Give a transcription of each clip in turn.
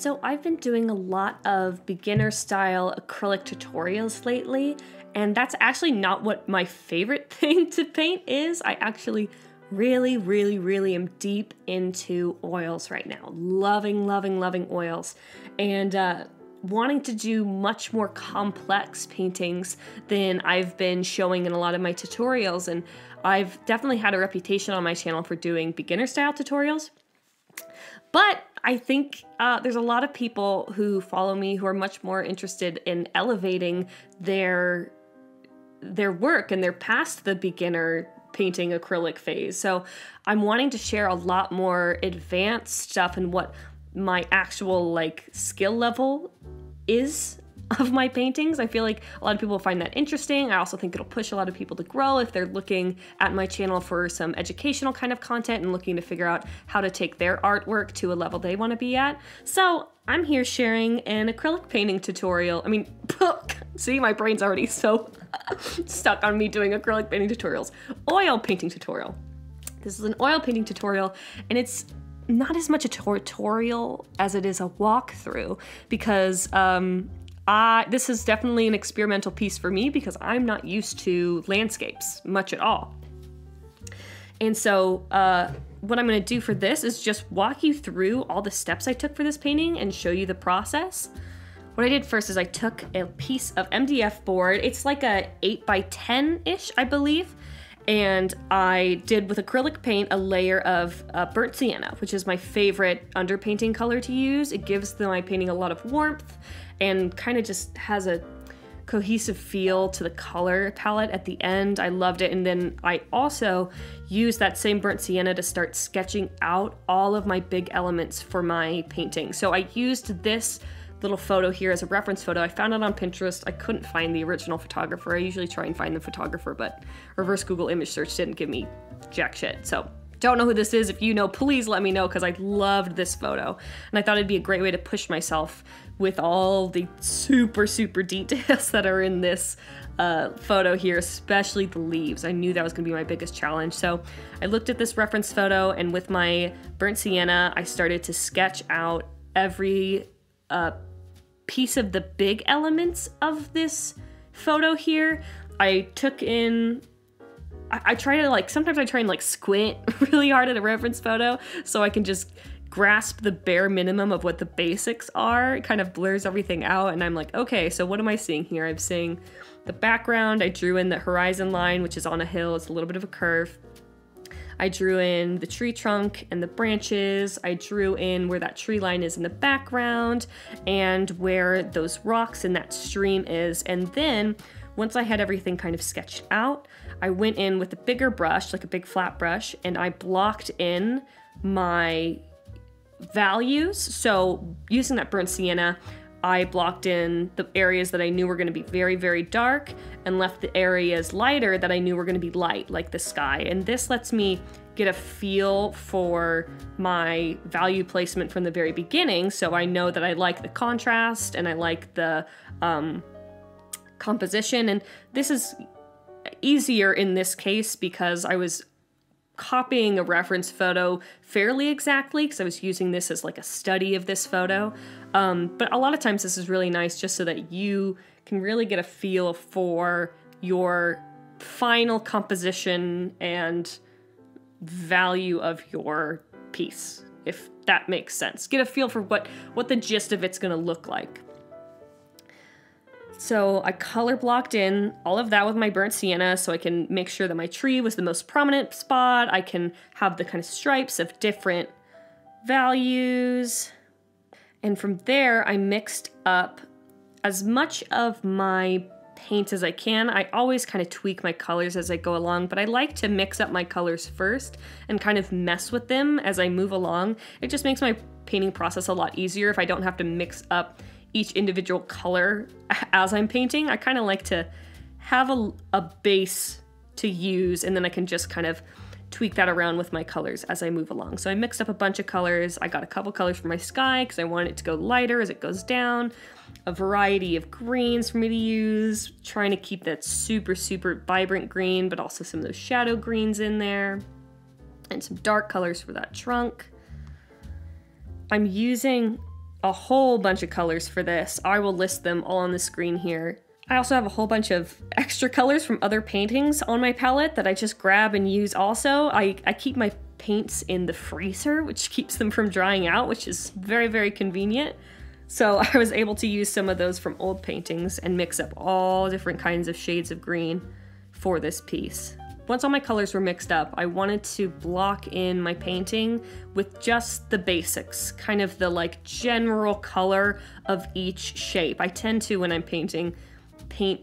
So I've been doing a lot of beginner style acrylic tutorials lately, and that's actually not what my favorite thing to paint is. I actually really am deep into oils right now. Loving oils, and wanting to do much more complex paintings than I've been showing in a lot of my tutorials. And I've definitely had a reputation on my channel for doing beginner style tutorials. But I think there's a lot of people who follow me who are much more interested in elevating their work, and they're past the beginner painting acrylic phase. So I'm wanting to share a lot more advanced stuff and what my actual like skill level is of my paintings. I feel like a lot of people find that interesting. I also think it'll push a lot of people to grow if they're looking at my channel for some educational kind of content and looking to figure out how to take their artwork to a level they want to be at. So I'm here sharing an acrylic painting tutorial. I mean, see, my brain's already so stuck on me doing acrylic painting tutorials. Oil painting tutorial. This is an oil painting tutorial, and it's not as much a tutorial as it is a walkthrough, because this is definitely an experimental piece for me because I'm not used to landscapes much at all. And so what I'm gonna do for this is just walk you through all the steps I took for this painting and show you the process. What I did first is I took a piece of MDF board. It's like a 8x10-ish, I believe. And I did with acrylic paint a layer of burnt sienna, which is my favorite underpainting color to use. It gives my painting a lot of warmth and kind of just has a cohesive feel to the color palette at the end. I loved it. And then I also used that same burnt sienna to start sketching out all of my big elements for my painting. So I used this little photo here as a reference photo. I found it on Pinterest. I couldn't find the original photographer. I usually try and find the photographer, but reverse Google image search didn't give me jack shit. So don't know who this is. If you know, please let me know, because I loved this photo. And I thought it'd be a great way to push myself with all the super details that are in this photo here, especially the leaves. I knew that was gonna be my biggest challenge. So I looked at this reference photo, and with my burnt sienna, I started to sketch out every piece of the big elements of this photo here. I took in, I try to like, sometimes I try and like squint really hard at a reference photo so I can just grasp the bare minimum of what the basics are. It kind of blurs everything out, and I'm like, okay, so what am I seeing here? I'm seeing the background. I drew in the horizon line, which is on a hill. It's a little bit of a curve. I drew in the tree trunk and the branches. I drew in where that tree line is in the background and where those rocks and that stream is. And then once I had everything kind of sketched out, I went in with a bigger brush, like a big flat brush, and I blocked in my values. So using that burnt sienna, I blocked in the areas that I knew were going to be very dark and left the areas lighter that I knew were going to be light, like the sky. And this lets me get a feel for my value placement from the very beginning, so I know that I like the contrast and I like the composition. And this is easier in this case because I was copying a reference photo fairly exactly, because I was using this as like a study of this photo. But a lot of times this is really nice just so that you can really get a feel for your final composition and value of your piece, if that makes sense. Get a feel for what the gist of it's going to look like. So I color blocked in all of that with my burnt sienna so I can make sure that my tree was the most prominent spot. I can have the kind of stripes of different values. And from there, I mixed up as much of my paint as I can. I always kind of tweak my colors as I go along, but I like to mix up my colors first and kind of mess with them as I move along. It just makes my painting process a lot easier if I don't have to mix up each individual color as I'm painting. I kind of like to have a base to use, and then I can just kind of tweak that around with my colors as I move along. So I mixed up a bunch of colors. I got a couple colors for my sky because I wanted it to go lighter as it goes down. A variety of greens for me to use, trying to keep that super vibrant green, but also some of those shadow greens in there, and some dark colors for that trunk. I'm using a whole bunch of colors for this. I will list them all on the screen here. I also have a whole bunch of extra colors from other paintings on my palette that I just grab and use also. I keep my paints in the freezer, which keeps them from drying out, which is very, very convenient. So I was able to use some of those from old paintings and mix up all different kinds of shades of green for this piece. Once all my colors were mixed up, I wanted to block in my painting with just the basics, kind of the like general color of each shape. I tend to, when I'm painting, paint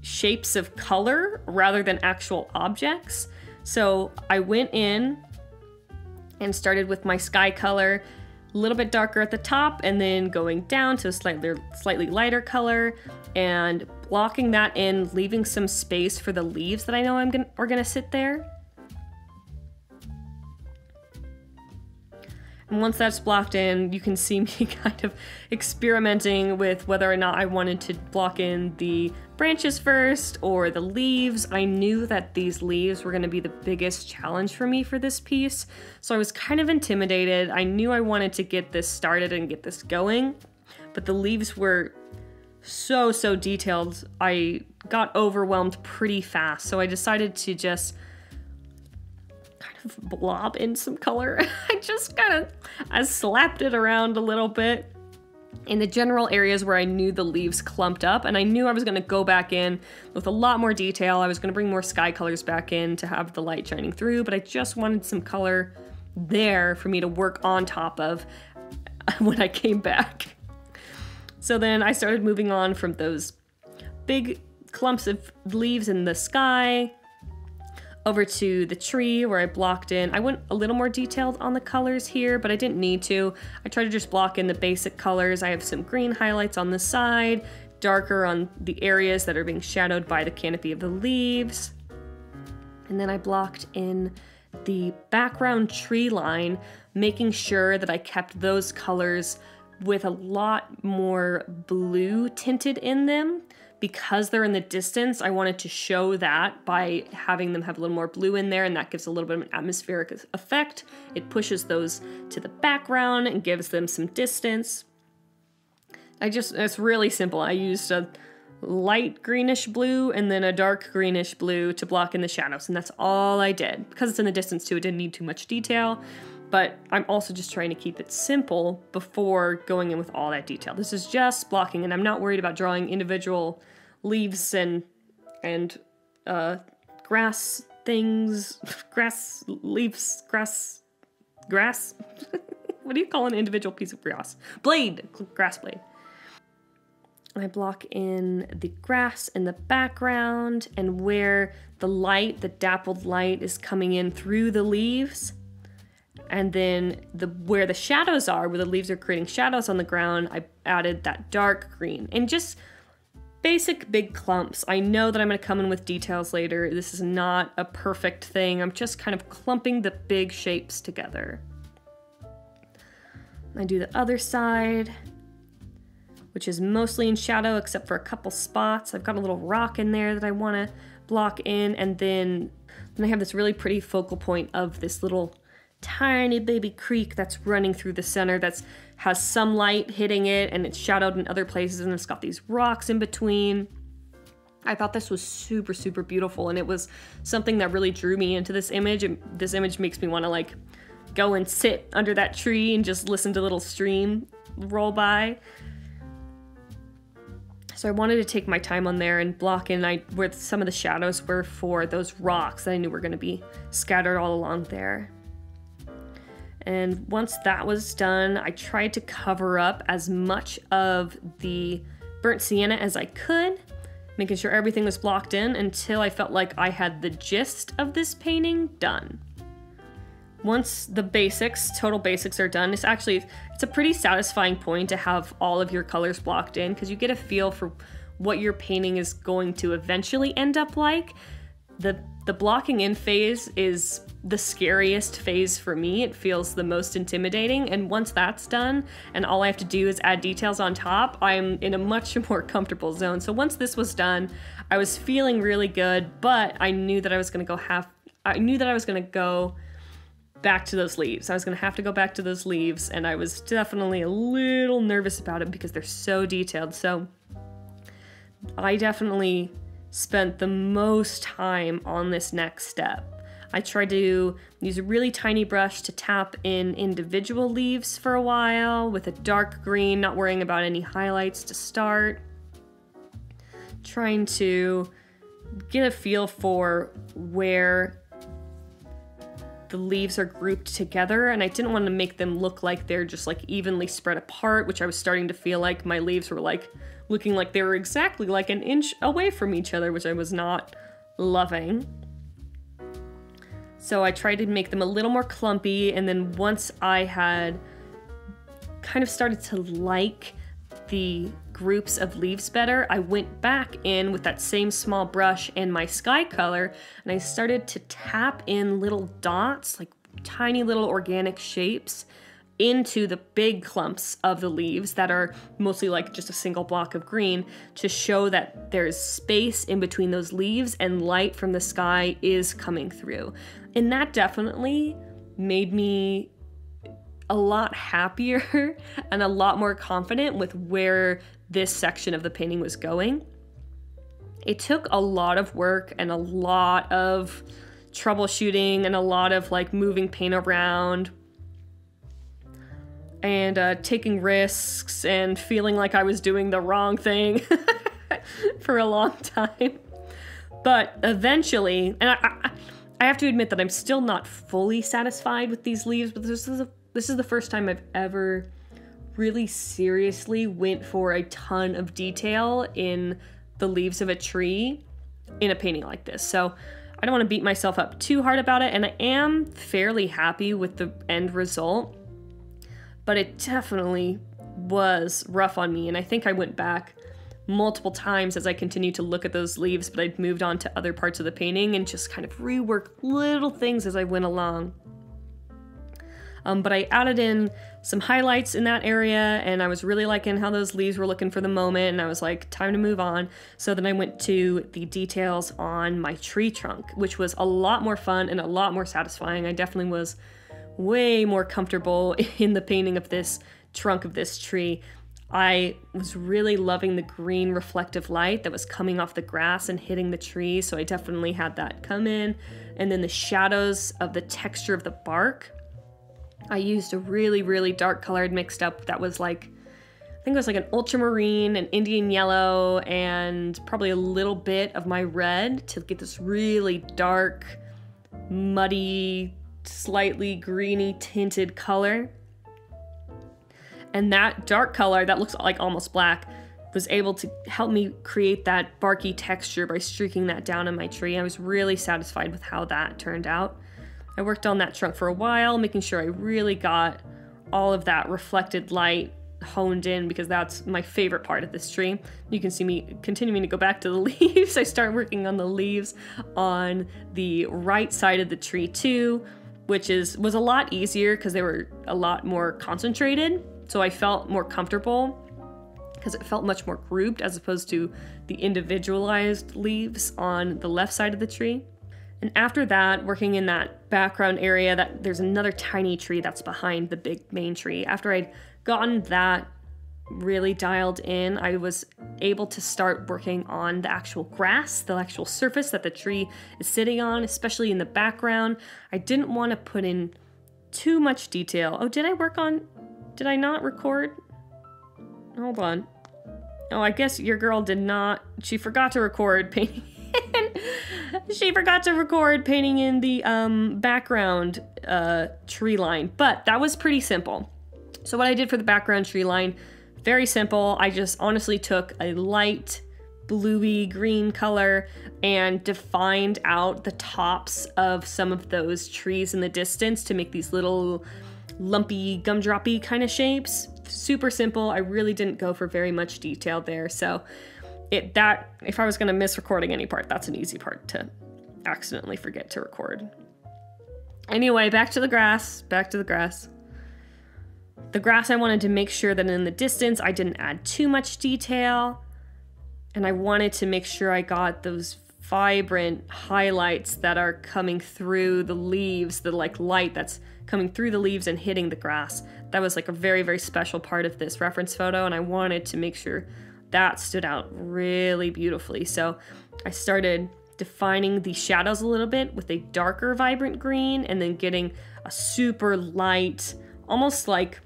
shapes of color rather than actual objects. So I went in and started with my sky color, a little bit darker at the top and then going down to a slightly lighter color and blocking that in, leaving some space for the leaves that I know are gonna sit there. And once that's blocked in, you can see me kind of experimenting with whether or not I wanted to block in the branches first or the leaves. I knew that these leaves were gonna be the biggest challenge for me for this piece, so I was kind of intimidated. I knew I wanted to get this started and get this going, but the leaves were so, so detailed. I got overwhelmed pretty fast, so I decided to just blob in some color. I slapped it around a little bit in the general areas where I knew the leaves clumped up, and I knew I was going to go back in with a lot more detail. I was going to bring more sky colors back in to have the light shining through, but I just wanted some color there for me to work on top of when I came back. So then I started moving on from those big clumps of leaves in the sky over to the tree where I blocked in. I went a little more detailed on the colors here, but I didn't need to. I tried to just block in the basic colors. I have some green highlights on the side, darker on the areas that are being shadowed by the canopy of the leaves. And then I blocked in the background tree line, making sure that I kept those colors with a lot more blue tinted in them. Because they're in the distance, I wanted to show that by having them have a little more blue in there, and that gives a little bit of an atmospheric effect. It pushes those to the background and gives them some distance. It's really simple. I used a light greenish blue and then a dark greenish blue to block in the shadows, and that's all I did. Because it's in the distance too, it didn't need too much detail, but I'm also just trying to keep it simple before going in with all that detail. This is just blocking, and I'm not worried about drawing individual leaves and grass things, grass leaves, grass. What do you call an individual piece of grass? Blade, grass blade. I block in the grass in the background and where the light, the dappled light is coming in through the leaves. And then where the shadows are, where the leaves are creating shadows on the ground, I added that dark green. And just basic big clumps. I know that I'm gonna come in with details later. This is not a perfect thing. I'm just kind of clumping the big shapes together. I do the other side, which is mostly in shadow except for a couple spots. I've got a little rock in there that I wanna block in. And then I have this really pretty focal point of this little tiny baby creek that's running through the center that has some light hitting it, and it's shadowed in other places, and it's got these rocks in between. I thought this was super, super beautiful, and it was something that really drew me into this image. This image makes me want to like go and sit under that tree and just listen to a little stream roll by. So I wanted to take my time on there and block in where some of the shadows were for those rocks that I knew were going to be scattered all along there. And once that was done, I tried to cover up as much of the burnt sienna as I could, making sure everything was blocked in until I felt like I had the gist of this painting done. Once the basics, total basics are done, it's a pretty satisfying point to have all of your colors blocked in because you get a feel for what your painting is going to eventually end up like. The blocking in phase is the scariest phase for me. It feels the most intimidating, and once that's done and all I have to do is add details on top, I'm in a much more comfortable zone. So once this was done, I was feeling really good, but I knew that I was gonna go back to those leaves. I was gonna have to go back to those leaves, and I was definitely a little nervous about it because they're so detailed. So I definitely spent the most time on this next step. I tried to use a really tiny brush to tap in individual leaves for a while with a dark green, not worrying about any highlights to start. Trying to get a feel for where the leaves are grouped together, and I didn't want to make them look like they're just like evenly spread apart, which I was starting to feel like my leaves were like looking like they were exactly like an inch away from each other, which I was not loving. So I tried to make them a little more clumpy, and then once I had kind of started to like the groups of leaves better, I went back in with that same small brush and my sky color, and I started to tap in little dots, like tiny little organic shapes, into the big clumps of the leaves that are mostly like just a single block of green, to show that there's space in between those leaves and light from the sky is coming through. And that definitely made me a lot happier and a lot more confident with where this section of the painting was going. It took a lot of work and a lot of troubleshooting and a lot of like moving paint around and taking risks and feeling like I was doing the wrong thing for a long time. But eventually, and I have to admit that I'm still not fully satisfied with these leaves, but this is the first time I've ever really seriously went for a ton of detail in the leaves of a tree in a painting like this. So I don't want to beat myself up too hard about it, and I am fairly happy with the end result. But it definitely was rough on me, and I think I went back multiple times as I continued to look at those leaves, but I'd moved on to other parts of the painting and just kind of reworked little things as I went along. But I added in some highlights in that area, and I was really liking how those leaves were looking for the moment, and I was like, time to move on. So then I went to the details on my tree trunk, which was a lot more fun and a lot more satisfying. I definitely was way more comfortable in the painting of this trunk of this tree. I was really loving the green reflective light that was coming off the grass and hitting the tree, so I definitely had that come in. And then the shadows of the texture of the bark. I used a really, really dark color I'd mixed up that was like, I think it was like an ultramarine, an Indian yellow, and probably a little bit of my red to get this really dark, muddy, slightly greeny tinted color. And that dark color that looks like almost black was able to help me create that barky texture by streaking that down in my tree. I was really satisfied with how that turned out. I worked on that trunk for a while, making sure I really got all of that reflected light honed in, because that's my favorite part of this tree. You can see me continuing to go back to the leaves. I start working on the leaves on the right side of the tree too, which was a lot easier because they were a lot more concentrated. So I felt more comfortable because it felt much more grouped as opposed to the individualized leaves on the left side of the tree. And after that, working in that background area, that there's another tiny tree that's behind the big main tree. After I'd gotten that really dialed in, I was able to start working on the actual grass, the actual surface that the tree is sitting on, especially in the background. I didn't want to put in too much detail. Oh, did I not record? Hold on. Oh, I guess your girl she forgot to record painting. She forgot to record painting in the background tree line, but that was pretty simple. So what I did for the background tree line, very simple. I just honestly took a light bluey green color and defined out the tops of some of those trees in the distance to make these little lumpy gumdroppy kind of shapes. Super simple. I really didn't go for very much detail there. So if I was going to miss recording any part, that's an easy part to accidentally forget to record. Anyway, back to the grass, back to the grass. The grass, I wanted to make sure that in the distance I didn't add too much detail, and I wanted to make sure I got those vibrant highlights that are coming through the leaves, the like light that's coming through the leaves and hitting the grass. That was like a very, very special part of this reference photo, and I wanted to make sure that stood out really beautifully. So I started defining the shadows a little bit with a darker vibrant green, and then getting a super light, almost like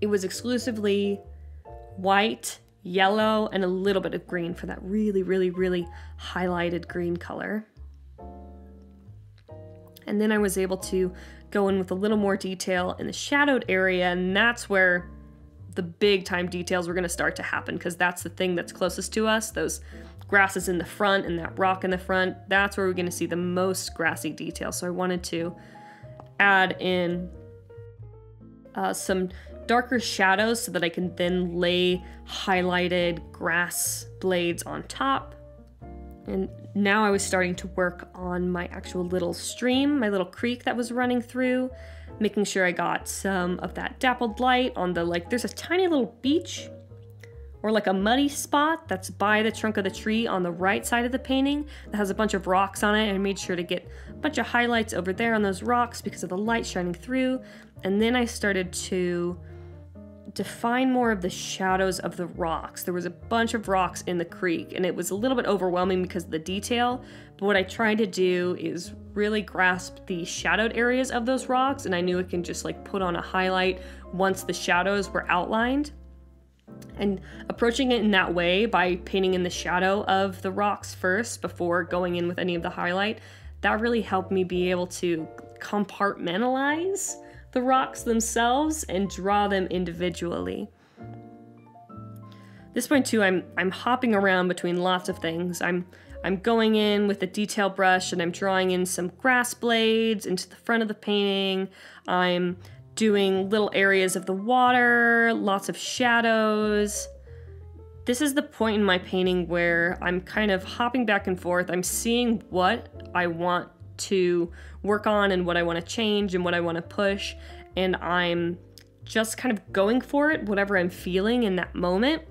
it was exclusively white, yellow, and a little bit of green for that really, really, really highlighted green color. And then I was able to go in with a little more detail in the shadowed area, and that's where the big time details were going to start to happen, because that's the thing that's closest to us. Those grasses in the front and that rock in the front, that's where we're going to see the most grassy detail. So I wanted to add in some darker shadows so that I can then lay highlighted grass blades on top. And now I was starting to work on my actual little stream, my little creek that was running through, making sure I got some of that dappled light on the, like, there's a tiny little beach or like a muddy spot that's by the trunk of the tree on the right side of the painting that has a bunch of rocks on it, and I made sure to get a bunch of highlights over there on those rocks because of the light shining through. And then I started to define more of the shadows of the rocks. There was a bunch of rocks in the creek, and it was a little bit overwhelming because of the detail, but what I tried to do is really grasp the shadowed areas of those rocks, and I knew it can just like put on a highlight once the shadows were outlined. And approaching it in that way, by painting in the shadow of the rocks first before going in with any of the highlight, that really helped me be able to compartmentalize the rocks themselves and draw them individually. At this point too, I'm hopping around between lots of things. I'm going in with a detail brush and I'm drawing in some grass blades into the front of the painting. I'm doing little areas of the water, lots of shadows. This is the point in my painting where I'm kind of hopping back and forth. I'm seeing what I want to work on and what I want to change and what I want to push, and I'm just kind of going for it, whatever I'm feeling in that moment.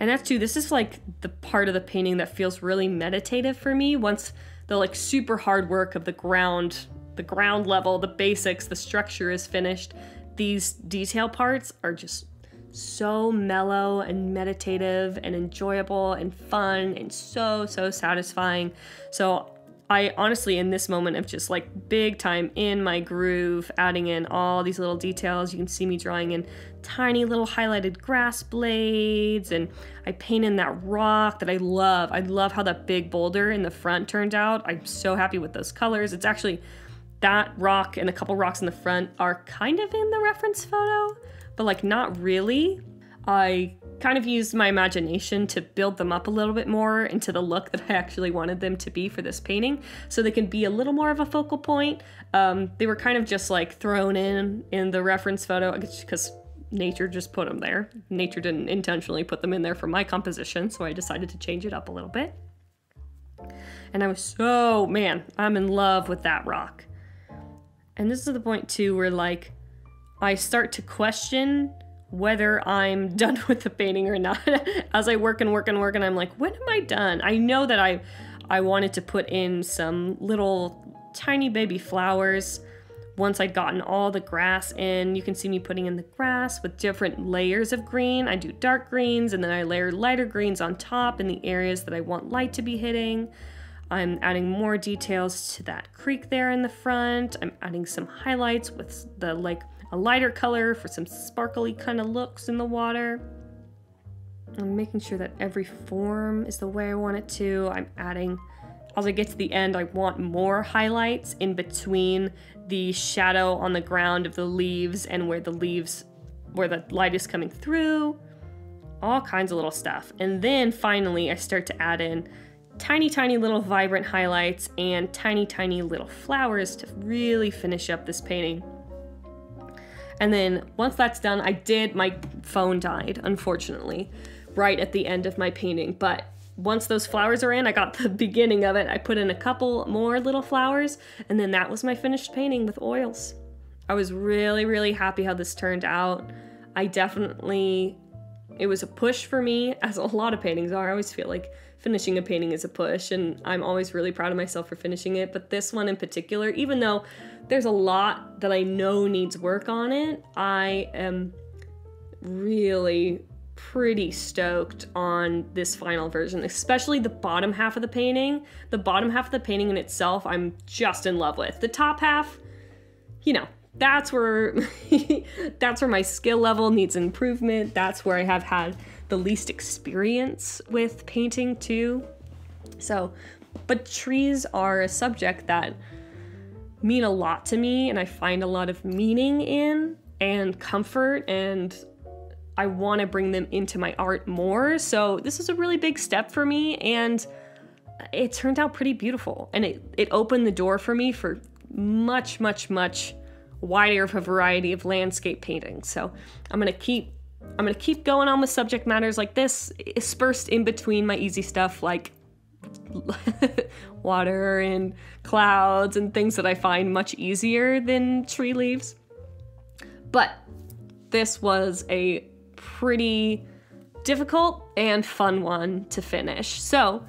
And that's too, this is like the part of the painting that feels really meditative for me. Once the like super hard work of the ground level, the basics, the structure is finished, these detail parts are just so mellow and meditative and enjoyable and fun and so, so satisfying. So I honestly, in this moment of just like big time in my groove, adding in all these little details, you can see me drawing in tiny little highlighted grass blades, and I paint in that rock that I love. I love how that big boulder in the front turned out. I'm so happy with those colors. It's actually, that rock and a couple rocks in the front are kind of in the reference photo, but like not really. I kind of used my imagination to build them up a little bit more into the look that I actually wanted them to be for this painting, so they can be a little more of a focal point. They were kind of just like thrown in the reference photo because nature just put them there. Nature didn't intentionally put them in there for my composition, so I decided to change it up a little bit. And I was so, man, I'm in love with that rock. And this is the point too where like I start to question whether I'm done with the painting or not. As I work and work and work, and I'm like, when am I done? I know that I wanted to put in some little tiny baby flowers once I'd gotten all the grass in. You can see me putting in the grass with different layers of green. I do dark greens, and then I layer lighter greens on top in the areas that I want light to be hitting. I'm adding more details to that creek there in the front. I'm adding some highlights with the like a lighter color for some sparkly kind of looks in the water. I'm making sure that every form is the way I want it to. I'm adding, as I get to the end, I want more highlights in between the shadow on the ground of the leaves and where the light is coming through, all kinds of little stuff. And then finally I start to add in tiny, tiny little vibrant highlights and tiny, tiny little flowers to really finish up this painting. And then once that's done, my phone died, unfortunately, right at the end of my painting. But once those flowers are in, I got the beginning of it. I put in a couple more little flowers, and then that was my finished painting with oils. I was really, really happy how this turned out. I definitely It was a push for me, as a lot of paintings are. I always feel like finishing a painting is a push, and I'm always really proud of myself for finishing it. But this one in particular, even though there's a lot that I know needs work on it, I am really pretty stoked on this final version, especially the bottom half of the painting. The bottom half of the painting in itself, I'm just in love with. The top half, you know, that's where that's where my skill level needs improvement. That's where I have had the least experience with painting too. So, but trees are a subject that mean a lot to me, and I find a lot of meaning in and comfort, and I want to bring them into my art more. So this is a really big step for me, and it turned out pretty beautiful, and it opened the door for me for much, much, much wider of a variety of landscape painting. So I'm gonna keep going on with subject matters like this, dispersed in between my easy stuff like water and clouds and things that I find much easier than tree leaves. But this was a pretty difficult and fun one to finish. So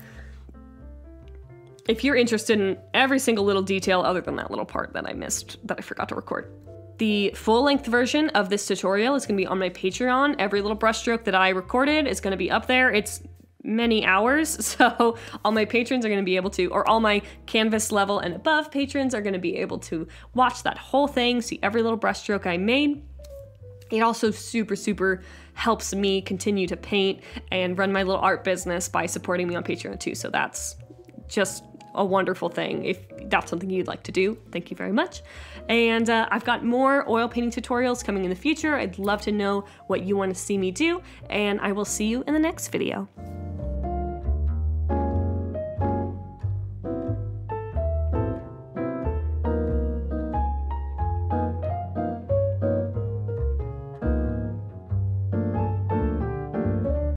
if you're interested in every single little detail other than that little part that I missed, that I forgot to record, the full-length version of this tutorial is gonna be on my Patreon. Every little brushstroke that I recorded is gonna be up there. It's many hours, so all my patrons are gonna be able to, or all my canvas level and above patrons are gonna be able to watch that whole thing, see every little brushstroke I made. It also super, super helps me continue to paint and run my little art business by supporting me on Patreon too, so that's just a wonderful thing. If that's something you'd like to do, thank you very much. And I've got more oil painting tutorials coming in the future. I'd love to know what you want to see me do, and I will see you in the next video.